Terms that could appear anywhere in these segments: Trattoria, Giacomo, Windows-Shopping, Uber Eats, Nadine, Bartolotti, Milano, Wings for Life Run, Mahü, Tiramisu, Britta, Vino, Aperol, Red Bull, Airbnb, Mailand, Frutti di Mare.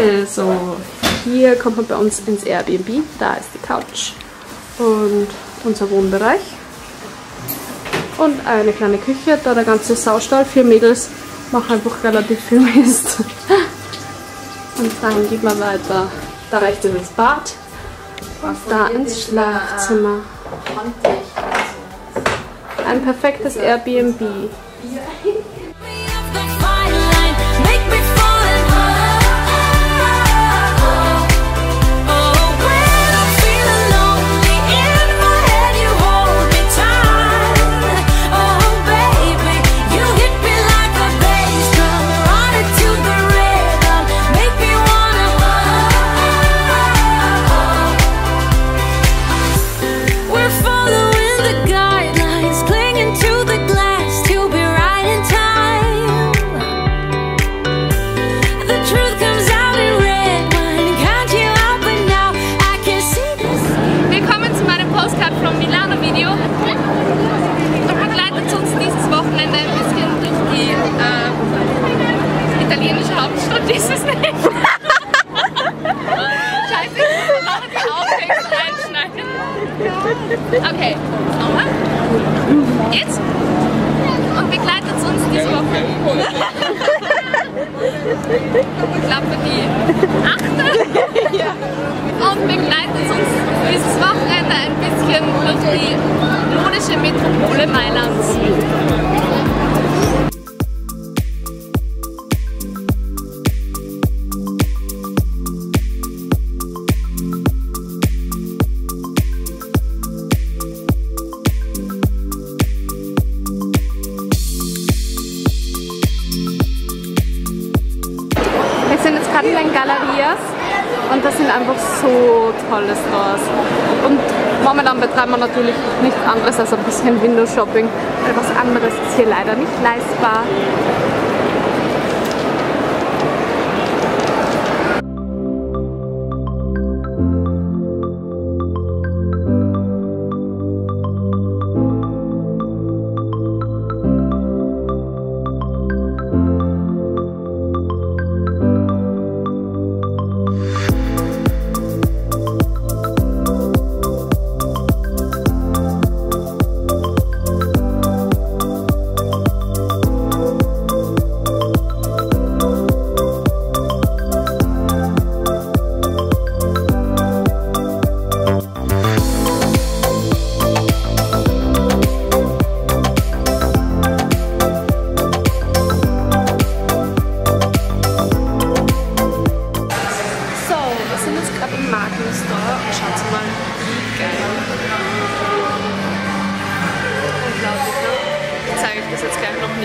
Also, hier kommt man bei uns ins Airbnb, da ist die Couch und unser Wohnbereich und eine kleine Küche, da der ganze Saustall, 4 Mädels machen einfach relativ viel Mist. Und dann geht man weiter, da rechts ist das Bad und da ins Schlafzimmer. Ein perfektes Airbnb. Okay, nochmal. Jetzt. Und begleitet uns diese Woche. Klappe die 8. Und begleitet uns dieses Wochenende ein bisschen durch die modische Metropole Mailands. Und das sind einfach so tolle Stores. Und momentan betreiben wir natürlich nichts anderes als ein bisschen Windows-Shopping. Etwas anderes ist hier leider nicht leistbar.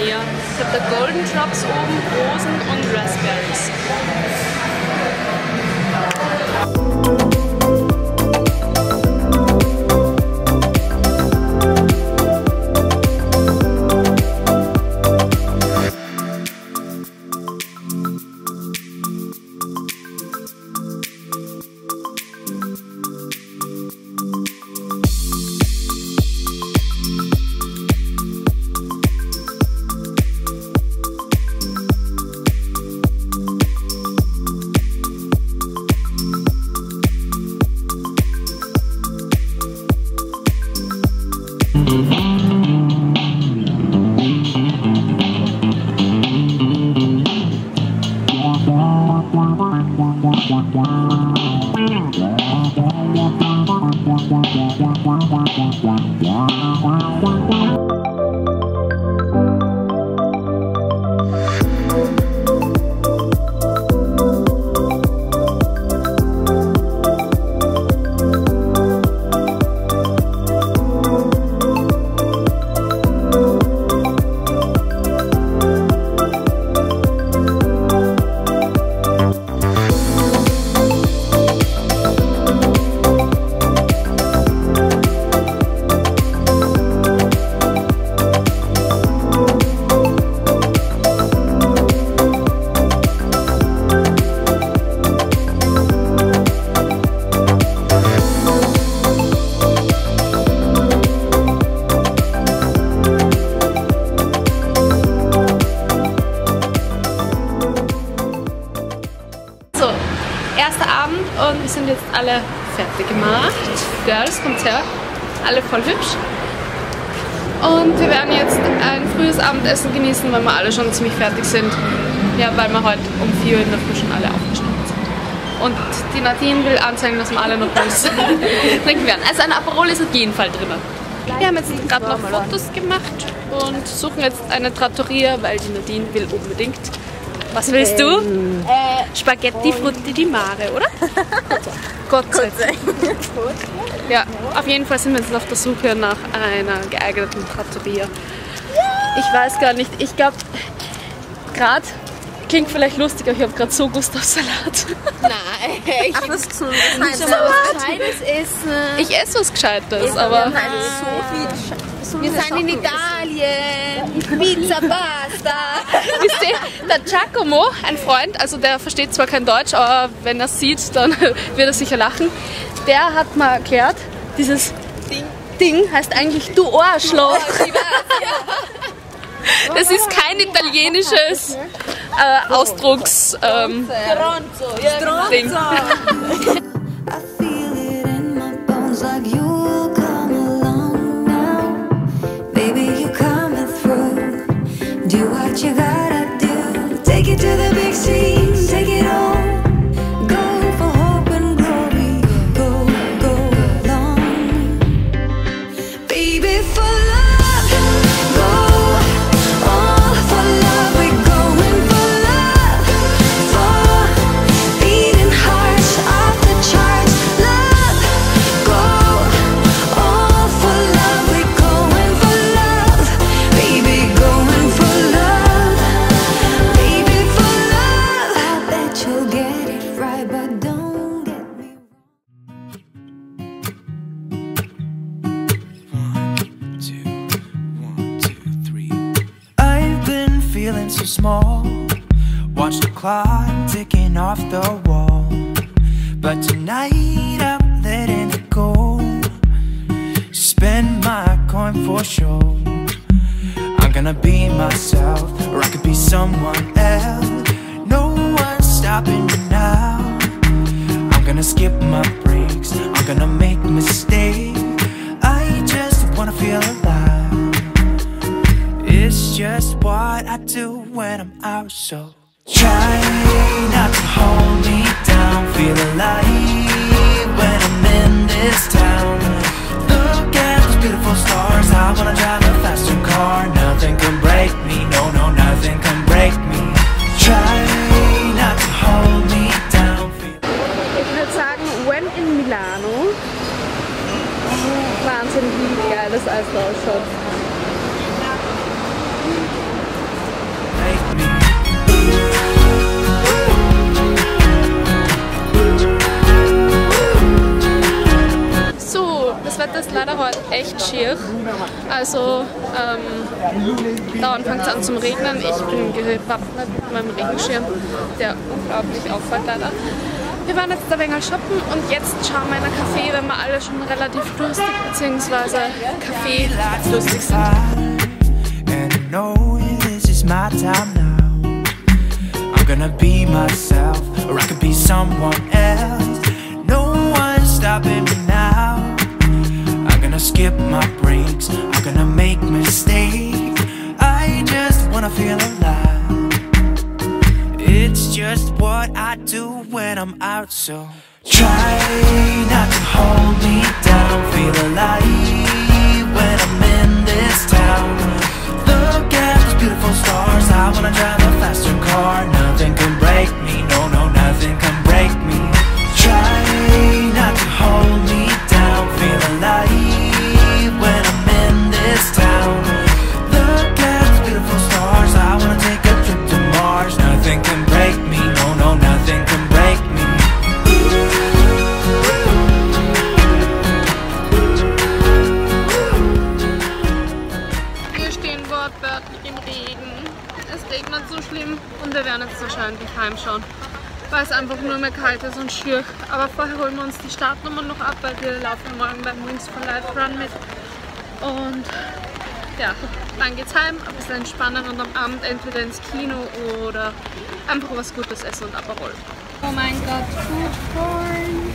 Ich habe da Golden Drops oben, Rosen und Raspberries. erster Abend und wir sind jetzt alle fertig gemacht. Girls, kommt her. Alle voll hübsch. Und wir werden jetzt ein frühes Abendessen genießen, weil wir alle schon ziemlich fertig sind. Ja, weil wir heute um 4 Uhr in der Früh schon alle aufgestanden sind. Und die Nadine will anzeigen, dass wir alle noch was trinken werden. Also ein Aperol ist auf jeden Fall drin. Wir haben jetzt gerade noch Fotos gemacht und suchen jetzt eine Trattoria, weil die Nadine will unbedingt. Was willst du? Spaghetti Frutti di Mare, oder? Gott sei Dank. Ja, auf jeden Fall sind wir jetzt auf der Suche nach einer geeigneten Trattoria. Ich weiß gar nicht, ich glaube, gerade, klingt vielleicht lustig, aber ich habe gerade so Lust auf Salat. Nein, ich muss zu essen. Ich esse was Gescheites, aber... Wir sind in Italien, Pizza, Pasta. Wisst ihr, der Giacomo, ein Freund, also der versteht zwar kein Deutsch, aber wenn er es sieht, dann wird er sicher lachen. Der hat mal erklärt, dieses Ding heißt eigentlich Du Arschloch. Das ist kein italienisches Ausdrucks... Ding. Watch the clock ticking off the wall, but tonight I'm letting it go. Spend my coin for sure. I'm gonna be myself, or I could be someone else. No one's stopping me now. I'm gonna skip my breaks, I'm gonna make mistakes. I just wanna feel alive. It's just what I do when I'm out, so try not to hold me down. Feel alive when I'm in this town. Look at those beautiful stars. I wanna drive a faster car. Nothing can break me, no, no, nothing can break me. Try not to hold me down. Ich würde sagen, when in Milano. Wahnsinn, wie geil das Eis ausschaut. Das ist leider heute echt schier, also dauernd fängt es an zum Regnen. Ich bin gewappnet mit meinem Regenschirm, der unglaublich auffällt leider. Wir waren jetzt ein wenig shoppen und jetzt schauen wir in einen Café, wenn wir alle schon relativ durstig bzw. kaffeelustig sind. I'm gonna skip my breaks, I'm gonna make mistakes. I just wanna feel alive. It's just what I do when I'm out, so try not to hold me down. Feel alive when I'm in this town. Look at those beautiful stars. I wanna drive a faster car. Nothing can break me, no, no, nothing can break me. Try not to hold me down. Feel alive when I'm in this town. Look at those beautiful stars. I wanna take a trip to Mars. Nothing can break me, no, no, nothing can break me. Wir stehen wortwörtlich im Regen. Es regnet so schlimm und wir werden jetzt wahrscheinlich heimschauen, weil es einfach nur mehr kalt ist und schier. Aber vorher holen wir uns die Startnummer noch ab, weil wir laufen morgen beim Wings for Life Run mit. Und ja, dann geht's heim, ein bisschen entspannen und am Abend entweder ins Kino oder einfach was Gutes essen und Aperol. Oh mein Gott, Foodporn.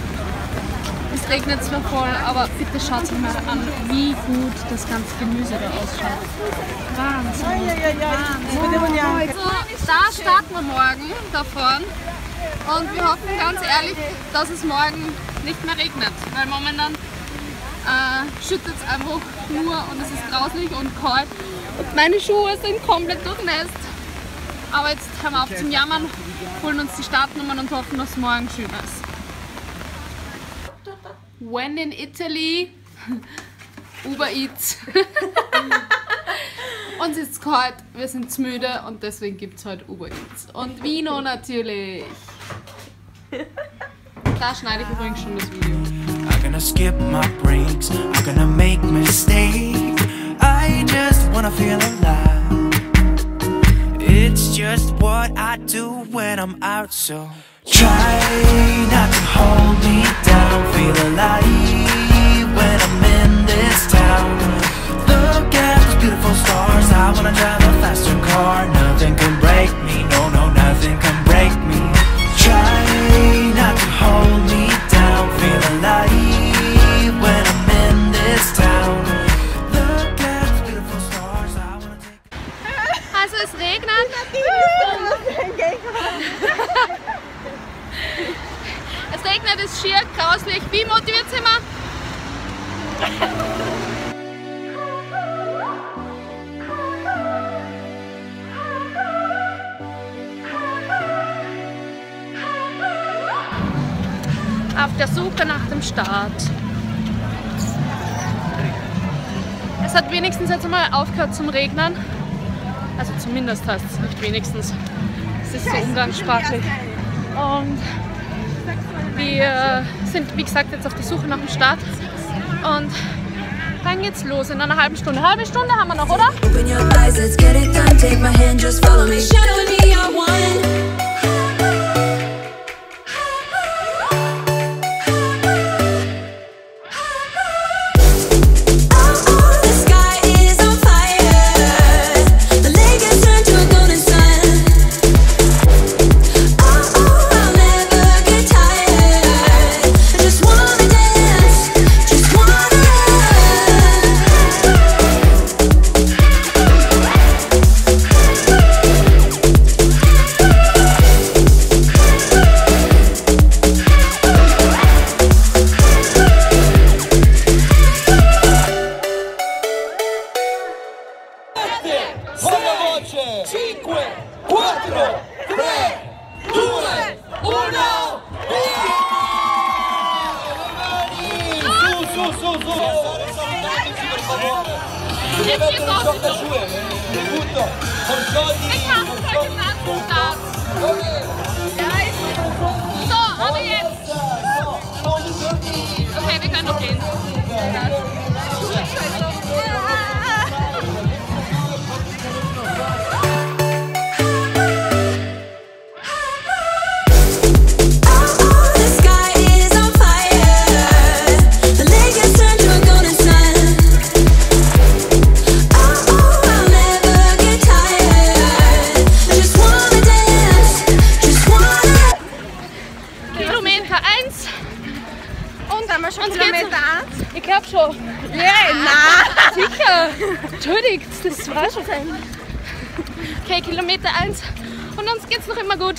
Es regnet zwar voll, aber bitte schaut euch mal an, wie gut das ganze Gemüse da ausschaut. Wahnsinn. Wahnsinn. So, da starten wir morgen davon. Und wir hoffen ganz ehrlich, dass es morgen nicht mehr regnet. Weil momentan schüttet es einfach nur und es ist grauslich und kalt. Und meine Schuhe sind komplett durchnässt. Aber jetzt haben wir auf zum Jammern, holen uns die Startnummern und hoffen, dass morgen schön ist. When in Italy, Uber Eats. Uns ist es kalt, wir sind müde und deswegen gibt es heute Uber Eats. Und Vino natürlich. Da schneide ich übrigens schon das Video. I'm gonna skip my breaks, I'm gonna make mistakes. I just wanna feel alive. It's just what I do when I'm out, so try not to hold me down. Feel alive when I'm in this town. Look at those beautiful stars. I wanna drive a faster car. Nothing can break me, no, no, nothing can break me. Try not to hold me down. Feel alive when I'm in this town. Look at those beautiful stars. I wanna take. Also es regnet. Es regnet, es ist schier, grauslich. Wie motiviert sind wir? Auf der Suche nach dem Start. Es hat wenigstens jetzt mal aufgehört zum Regnen. Also zumindest heißt es nicht wenigstens. Es ist so umgangssprachlich. Und wir sind, wie gesagt, jetzt auf der Suche nach dem Start und dann geht's los in einer halben Stunde. Halbe Stunde haben wir noch, oder? Okay, Kilometer 1 und uns geht's noch immer gut.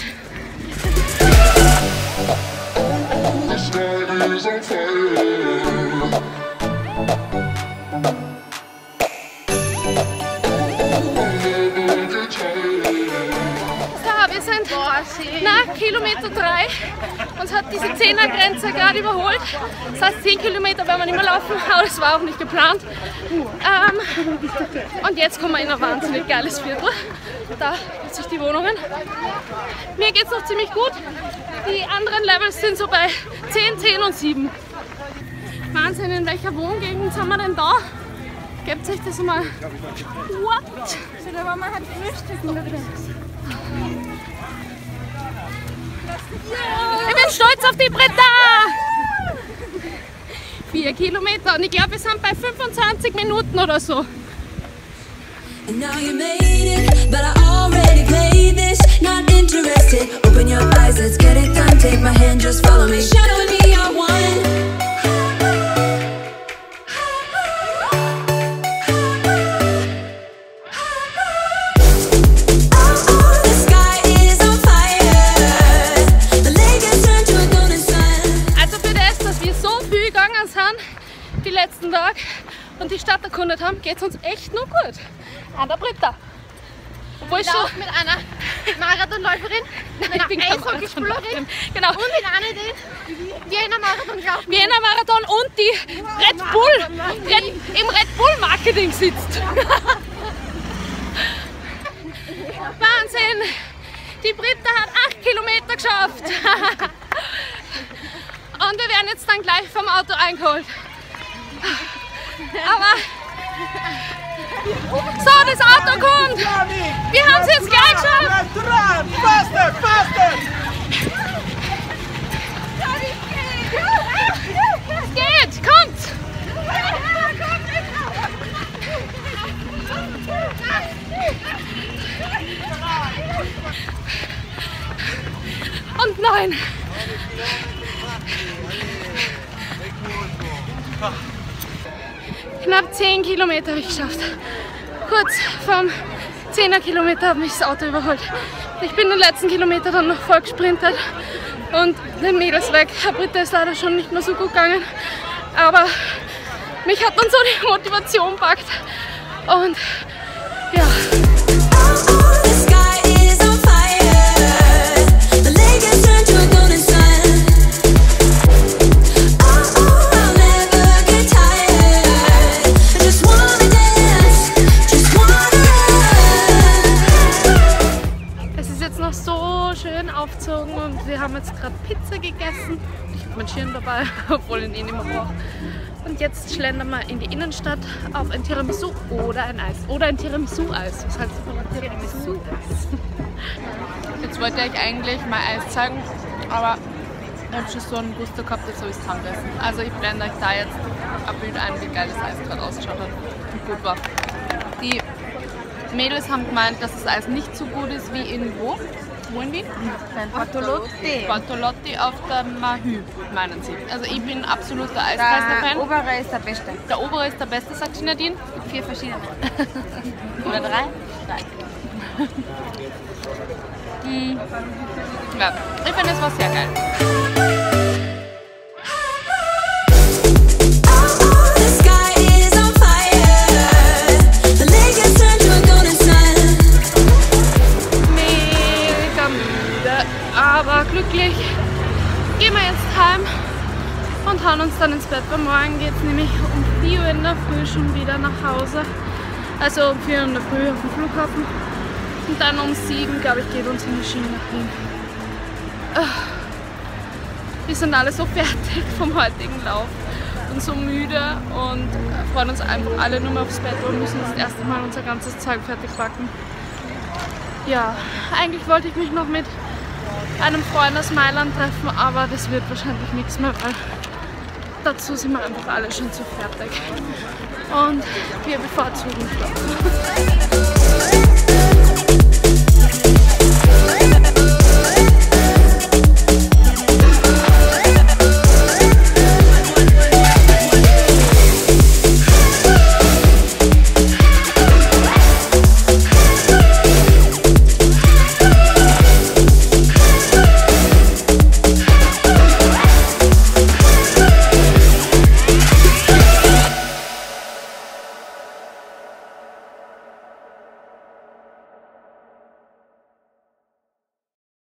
So, wir sind nach Kilometer 3. Uns hat diese 10er-Grenze gerade überholt. Das heißt, 10 Kilometer werden wir nicht mehr laufen, aber das war auch nicht geplant. Und jetzt kommen wir in ein wahnsinnig geiles Viertel. Da gibt sich die Wohnungen. Mir geht es noch ziemlich gut. Die anderen Levels sind so bei 10, 10 und 7. Wahnsinn, in welcher Wohngegend sind wir denn da? Gebt euch das mal. What? Da war mal halt Frühstück. Ich bin stolz auf die Britta! 4 Kilometer und ich glaube, wir sind bei 25 Minuten oder so. just follow me. Shadow and me are one. Also für das, dass wir so viel gegangen sind die letzten Tage und die Stadt erkundet haben, geht es uns echt nur gut. An der Britta. Obwohl ich schon mit einer Marathonläuferin, mit einer Eishockeyspielerin, genau. Und mit einer, die Wiener Marathon gelaufen. Wiener Marathon und die Red Bull, im Red Bull Marketing sitzt. Ja. Wahnsinn! Die Britta hat 8 Kilometer geschafft. Und wir werden jetzt dann gleich vom Auto eingeholt. Aber... So, das Auto kommt! Wir haben es jetzt gleich geschafft! Faster, faster! Es geht! Kommt! Und 9! Knapp 10 Kilometer habe ich geschafft. Kurz vom 10er Kilometer hat mich das Auto überholt. Ich bin den letzten Kilometer dann noch voll gesprintet und den Mädels weg. Britta ist leider schon nicht mehr so gut gegangen, aber mich hat dann so die Motivation gepackt. Und ja. Und wir haben jetzt gerade Pizza gegessen. Ich habe meinen Schirm dabei, obwohl ich ihn nicht mehr brauche. Und jetzt schlendern wir in die Innenstadt auf ein Tiramisu oder ein Eis. Oder ein Tiramisu-Eis. Was heißt das? Tiramisu-Eis. Jetzt wollte ich eigentlich mein Eis zeigen, aber ich habe schon so einen Gusto gehabt, dass ich es haben lassen. Also ich blende euch da jetzt ein Bild ein, wie geil das Eis gerade ausgeschaut hat und gut war. Die Mädels haben gemeint, dass das Eis nicht so gut ist wie irgendwo. Wo in Wien? Bartolotti. Bartolotti auf der Mahü, meinen Sie. Also ich bin absoluter Eiskreister-Fan. Der obere ist der beste. Der obere ist der beste, sagt die Nadine. Es gibt 4 verschiedene. Oder 3? 3. Ja, ich finde, es war sehr geil. Aber glücklich gehen wir jetzt heim und hauen uns dann ins Bett, weil morgen geht es nämlich um 4 Uhr in der Früh schon wieder nach Hause. Also um 4 Uhr in der Früh auf dem Flughafen und dann um 7, glaube ich, geht uns in die Schiene nach Wien. Wir sind alle so fertig vom heutigen Lauf und so müde und freuen uns alle nur mehr aufs Bett und müssen das erste Mal unser ganzes Zeug fertig backen. Ja, eigentlich wollte ich mich noch mit einem Freund aus Mailand treffen, aber das wird wahrscheinlich nichts mehr, weil dazu sind wir einfach alle schon zu fertig und wir bevorzugen Schlafen.